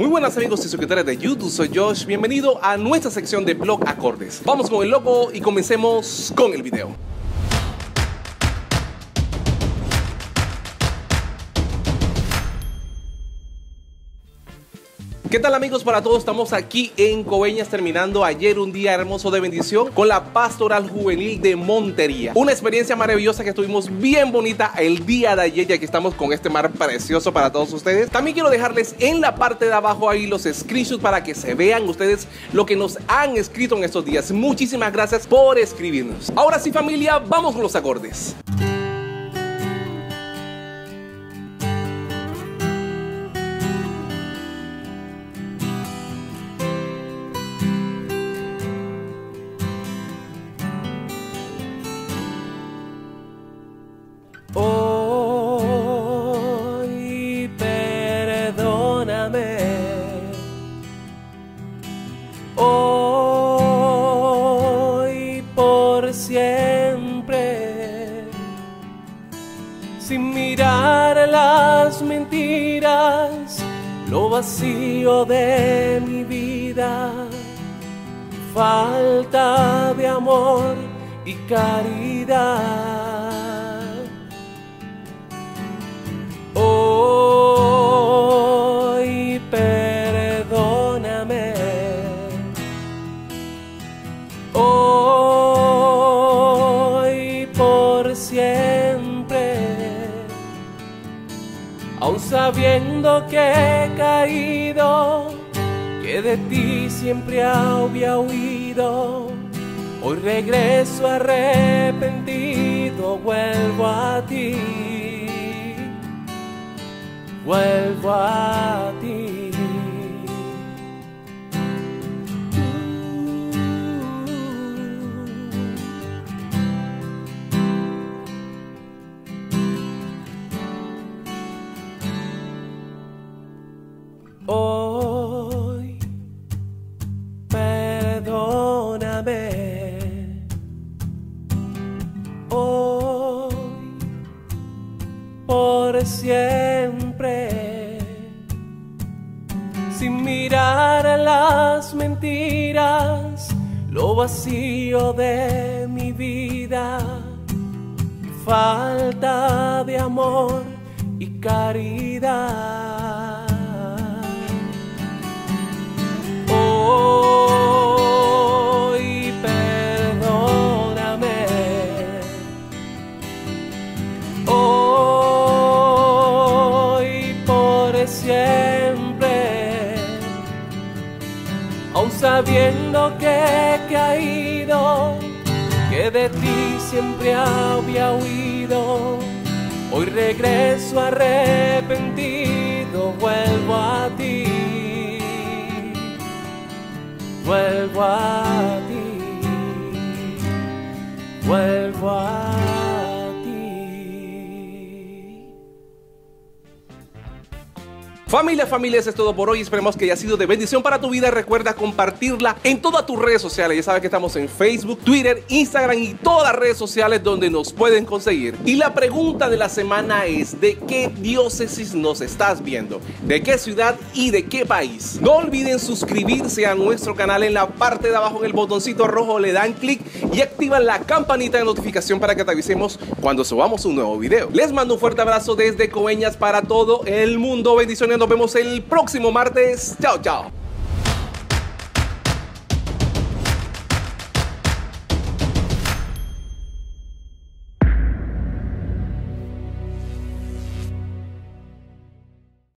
Muy buenas amigos y suscriptores de YouTube, soy Josh, bienvenido a nuestra sección de blog acordes. Vamos con el logo y comencemos con el video. ¿Qué tal amigos? Para todos estamos aquí en Coveñas terminando ayer un día hermoso de bendición con la Pastoral Juvenil de Montería. Una experiencia maravillosa que estuvimos bien bonita el día de ayer y aquí estamos con este mar precioso para todos ustedes. También quiero dejarles en la parte de abajo ahí los screenshots para que se vean ustedes lo que nos han escrito en estos días. Muchísimas gracias por escribirnos. Ahora sí familia, vamos con los acordes. Hoy perdóname, hoy por siempre, sin mirar las mentiras, lo vacío de mi vida, falta de amor y caridad. Hoy perdóname, hoy por siempre, aun sabiendo que he caído, que de ti siempre había huido, hoy regreso arrepentido, vuelvo a ti. Vuelvo a ti. Hoy perdóname, hoy por siempre, sin mirar a las mentiras, lo vacío de mi vida, falta de amor y caridad. Hoy perdóname, hoy por siempre, aun sabiendo que he caído, que de ti siempre había huido, hoy regreso arrepentido, vuelvo a ti, vuelvo a ti, vuelvo a ti. Familia, eso es todo por hoy. Esperemos que haya sido de bendición para tu vida. Recuerda compartirla en todas tus redes sociales. Ya sabes que estamos en Facebook, Twitter, Instagram y todas las redes sociales donde nos pueden conseguir. Y la pregunta de la semana es: ¿de qué diócesis nos estás viendo? ¿De qué ciudad y de qué país? No olviden suscribirse a nuestro canal. En la parte de abajo, en el botoncito rojo, le dan clic y activan la campanita de notificación para que te avisemos cuando subamos un nuevo video. Les mando un fuerte abrazo desde Coveñas para todo el mundo. Bendiciones. Nos vemos el próximo martes. Chao, chao.